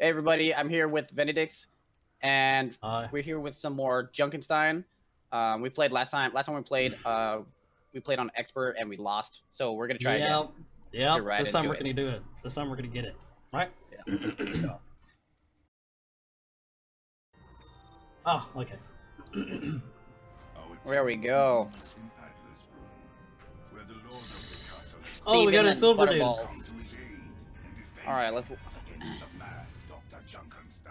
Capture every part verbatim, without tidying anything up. Hey everybody, I'm here with Venadict, and Hi. We're here with some more Junkenstein. Um, we played last time. Last time we played, uh, we played on Expert and we lost. So we're gonna try yeah. again. Yeah, yeah. Right this time we're it. gonna do it. This time we're gonna get it. Right? Yeah. So. Oh, okay. Where we go? Oh, we got a silver dude. All right, let's.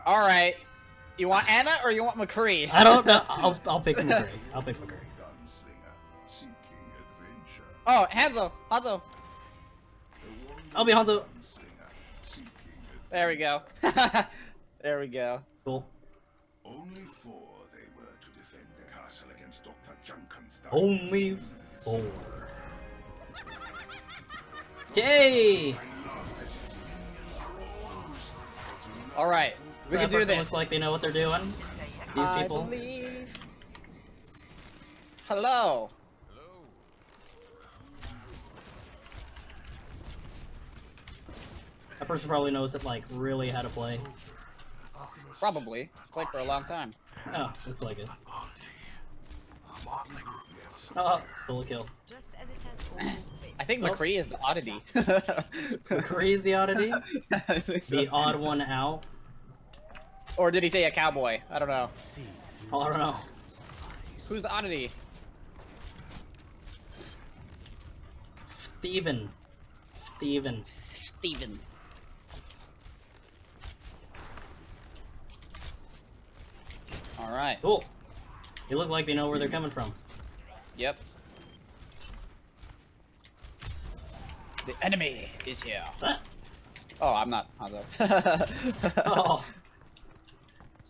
All right, you want Ana or you want McCree? I don't know. I'll, I'll pick McCree. I'll pick McCree. Oh, Hanzo, Hanzo. I'll be Hanzo. There we go. There we go. Cool. Only four they were to defend the castle against Doctor Junkenstein. Only four. Yay! All right, we so can do this. Looks like they know what they're doing. These I people. Believe... Hello. Hello. That person probably knows it like really how to play. Probably. It's played for a long time. Oh, looks like it. Oh, still a kill. I think oh. McCree is the oddity. McCree is the oddity? I think so. The odd one out? Or did he say a cowboy? I don't know. Oh, I don't know. Who's the oddity? Steven. Steven. Steven. Alright. Cool. They look like they know where they're coming from. Yep. The enemy is here. What? Oh, I'm not Hanzo. Oh. So,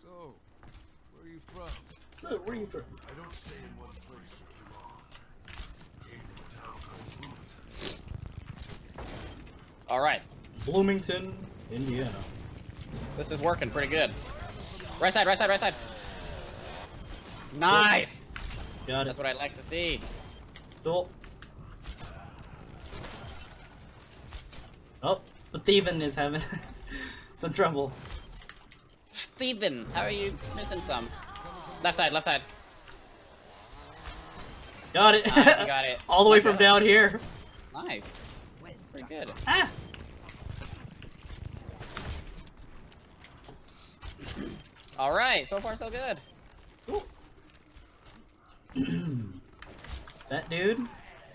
where are you from? So, where are you from? I don't stay in one place for too long. Came from a town called Bloomington. All right, Bloomington, Indiana. This is working pretty good. Right side, right side, right side. Nice. Got it. That's what I like to see. Cool. Oh, but Steven is having some trouble. Steven, how are you missing some? Left side, left side. Got it. Nice, got it. All the way from down here. Nice. Pretty good. Ah. All right, so far so good. That dude.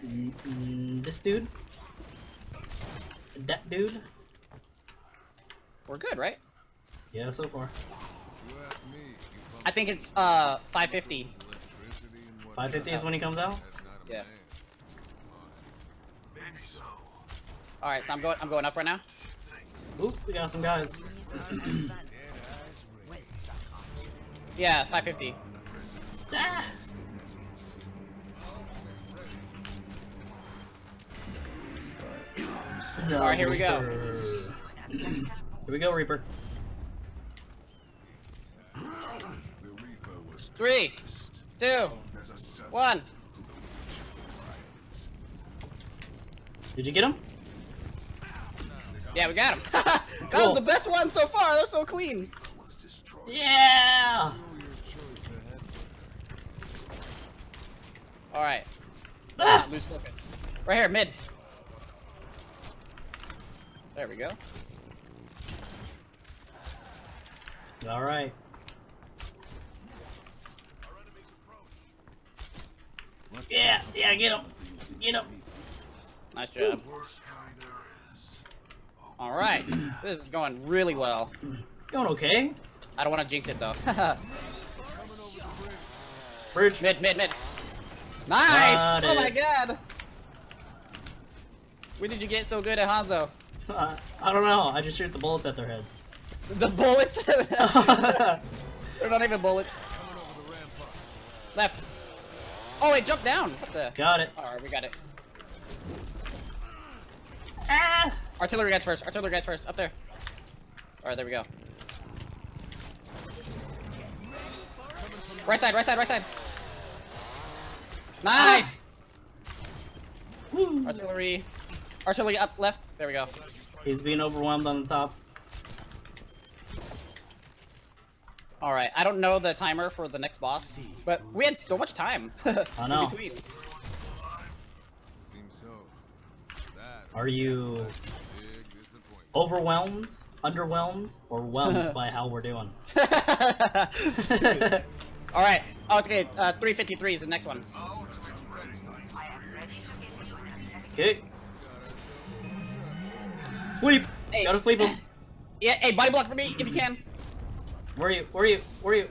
Mm-mm, this dude. That dude. We're good, right? Yeah, so far. I think it's uh five fifty. five fifty is when he comes out. Yeah. All right, so I'm going. I'm going up right now. Oop, we got some guys. Yeah, five fifty. Ah! No, Alright, here we go. Here we go, Reaper. Three, two, one. Did you get him? Yeah, we got him. That cool. was the best one so far. They're so clean. Yeah. Alright. Ah! Right here, mid. There we go. All right. Yeah, yeah, get him, get him. Nice job. All right, this is going really well. It's going okay. I don't want to jinx it though. Bridge, mid, mid, mid. Nice. Got oh it. my god. When did you get so good at Hanzo? Uh, I don't know. I just shoot the bullets at their heads. The bullets? They're not even bullets. Left. Oh wait, jump down. What the? Got it. All right, we got it. Ah! Artillery guys first. Artillery guys first. Up there. All right, there we go. Right side. Right side. Right side. Nice. Woo. Artillery. Artillery up left. There we go. He's being overwhelmed on the top. All right, I don't know the timer for the next boss, but we had so much time. I know. In between. Are you overwhelmed, underwhelmed, or whelmed by how we're doing? All right. Okay. Uh, three fifty-three is the next one. Okay. Sleep. Hey. Gotta sleep him. Yeah. Hey, body block for me if you can. Where are you? Where are you? Where are you?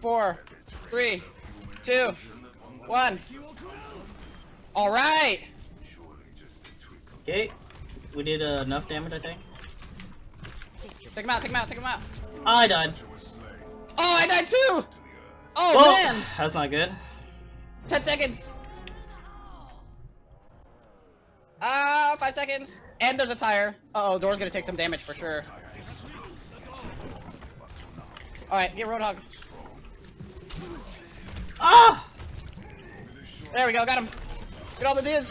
Four, three, two, one. All right. Okay, we did uh, enough damage, I think. Take him out! Take him out! Take him out! I died. Oh, I died too! Oh, oh man, that's not good. Ten seconds. Ah, uh, five seconds. And there's a tire. Uh oh, Dora's gonna take some damage for sure. All right, get Roadhog. Ah! There we go. Got him. Get all the dudes.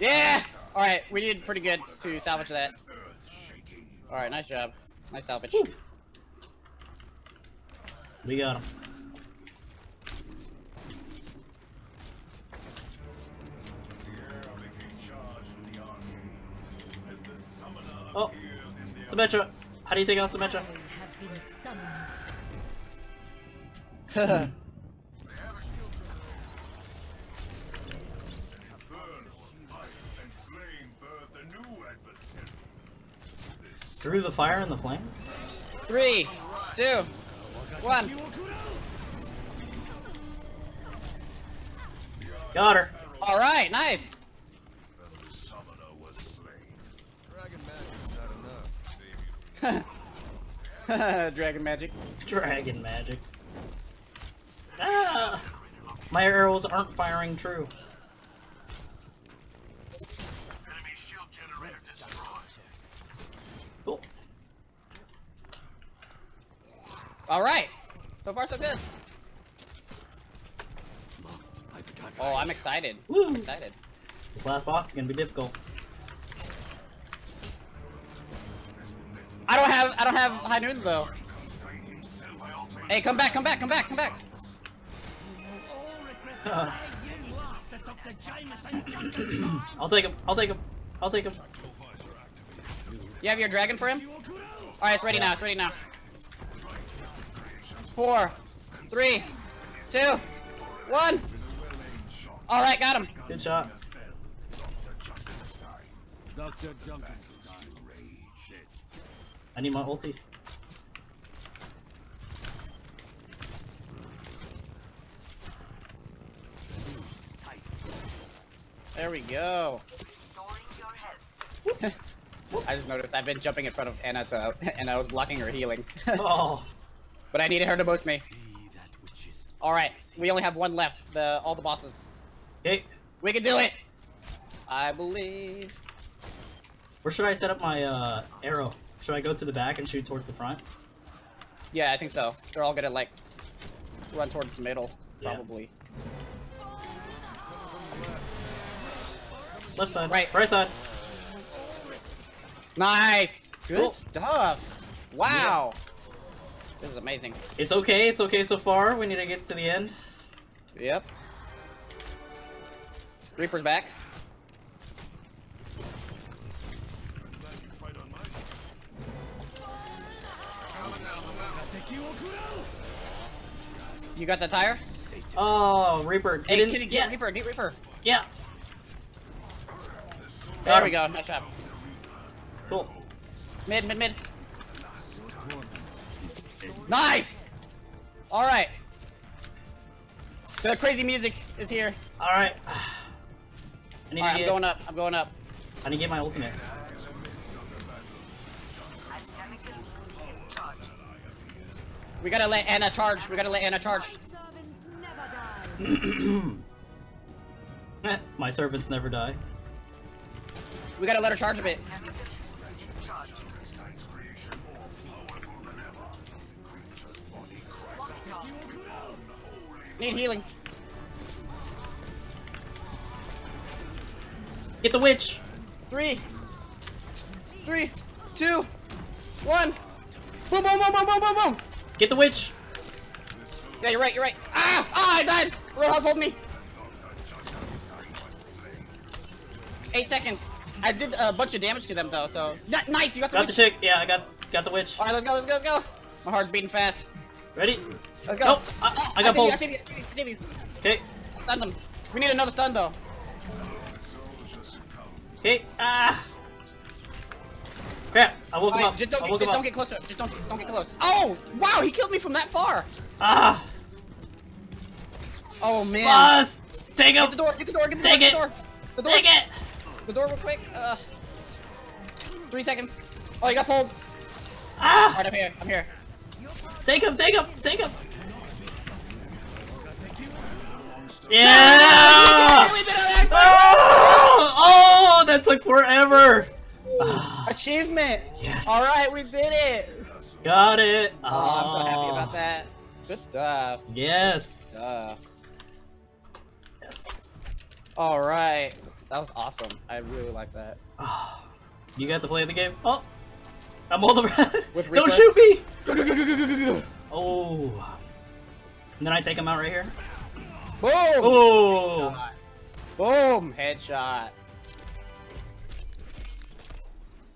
Yeah. All right, we did pretty good to salvage that. All right, nice job, nice salvage. Woo. We got him. Oh, Symmetra, how do you take out Symmetra? Hmm. Through the fire and the flames? Three, two, one. Got her. All right, nice. Dragon magic. Dragon magic. Ah! My arrows aren't firing true. All right, so far so good. Oh, I'm excited. Woo. I'm excited. This last boss is gonna be difficult. I don't have, I don't have high noon though. Hey, come back, come back, come back, come back. Uh. I'll take him. I'll take him. I'll take him. You have your dragon for him? All right, it's ready yeah. now. It's ready now. Four, three, two, one. All right, got him. Good shot. Doctor Junkenstein. I need my ulti. There we go. I just noticed I've been jumping in front of Anna, so, and I was blocking her healing. Oh. But I needed her to boost me. Alright, we only have one left, the all the bosses. Okay. We can do it! I believe. Where should I set up my uh, arrow? Should I go to the back and shoot towards the front? Yeah, I think so. They're all gonna like run towards the middle, probably. Yeah. Left side, right, right side. Nice! Good cool. stuff! Wow! Yeah. This is amazing. It's okay, it's okay so far. We need to get to the end. Yep. Reaper's back. You got the tire? Oh, Reaper. Hey, get yeah. Reaper, get Reaper. Yeah. There oh. we go, nice job. Cool. Mid, mid, mid. Nice! Alright. The crazy music is here. Alright. All right, I'm get... going up. I'm going up. I need to get my ultimate. We gotta let Anna charge. We gotta let Anna charge. My servants never die. We gotta let her charge a bit. Need healing. Get the witch. Three, three, two, one. Boom, boom, boom, boom, boom, boom, boom. Get the witch! Yeah, you're right, you're right. Ah! Ah, I died! Roadhog, hold me! Eight seconds. I did a bunch of damage to them, though, so... That, nice, you got the got witch! Got the chick, yeah, I got got the witch. Alright, let's go, let's go, let's go! My heart's beating fast. Ready? Let's go. Nope, I, oh, I got both. Okay. Stun them. We need another stun, though. Okay, ah! Crap, I woke him up. Just don't, get, just don't get closer. Just don't, don't get close. Oh! Wow, he killed me from that far! Ah! Oh, man. Plus! Take him! Get the door, get the door, get the Take door, get the door! The door. Take it! The door real quick. Uh, three seconds. Oh, he got pulled. Ah! Alright, I'm here, I'm here. Take him, take him, take him! Yeah! No! Oh! Oh, that took forever! Achievement! Yes! Alright, we did it! Got it! Oh, oh, I'm so happy about that. Good stuff. Yes! Good stuff. Yes. Alright. That was awesome. I really like that. You got to play the game? Oh! I'm all the way. Don't shoot me! Oh. And then I take him out right here. Boom! Oh! Boom! Headshot.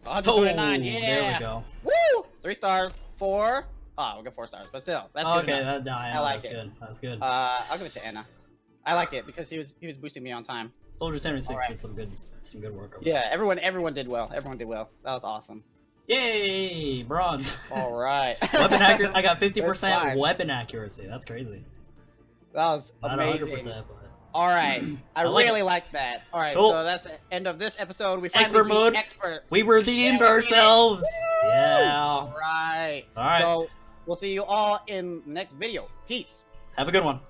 one twenty-nine, oh, yeah! There we go. Woo! Three stars. Four. Oh, we got four stars, but still, that's good. Okay, that, no, I, I like that's it. Good. That's good. Uh, I'll give it to Anna. I like it because he was he was boosting me on time. Soldier seventy-six right. did some good some good work. Over yeah, there. everyone everyone did well. Everyone did well. That was awesome. Yay! Bronze. All right. Weapon accuracy. I got fifty percent weapon accuracy. That's crazy. That was amazing. Not one hundred percent, but... All right. I, I like really it. like that. All right. Cool. So that's the end of this episode. We expert mode. Expert. We redeemed yeah, ourselves. We yeah. All right. All right. So we'll see you all in the next video. Peace. Have a good one.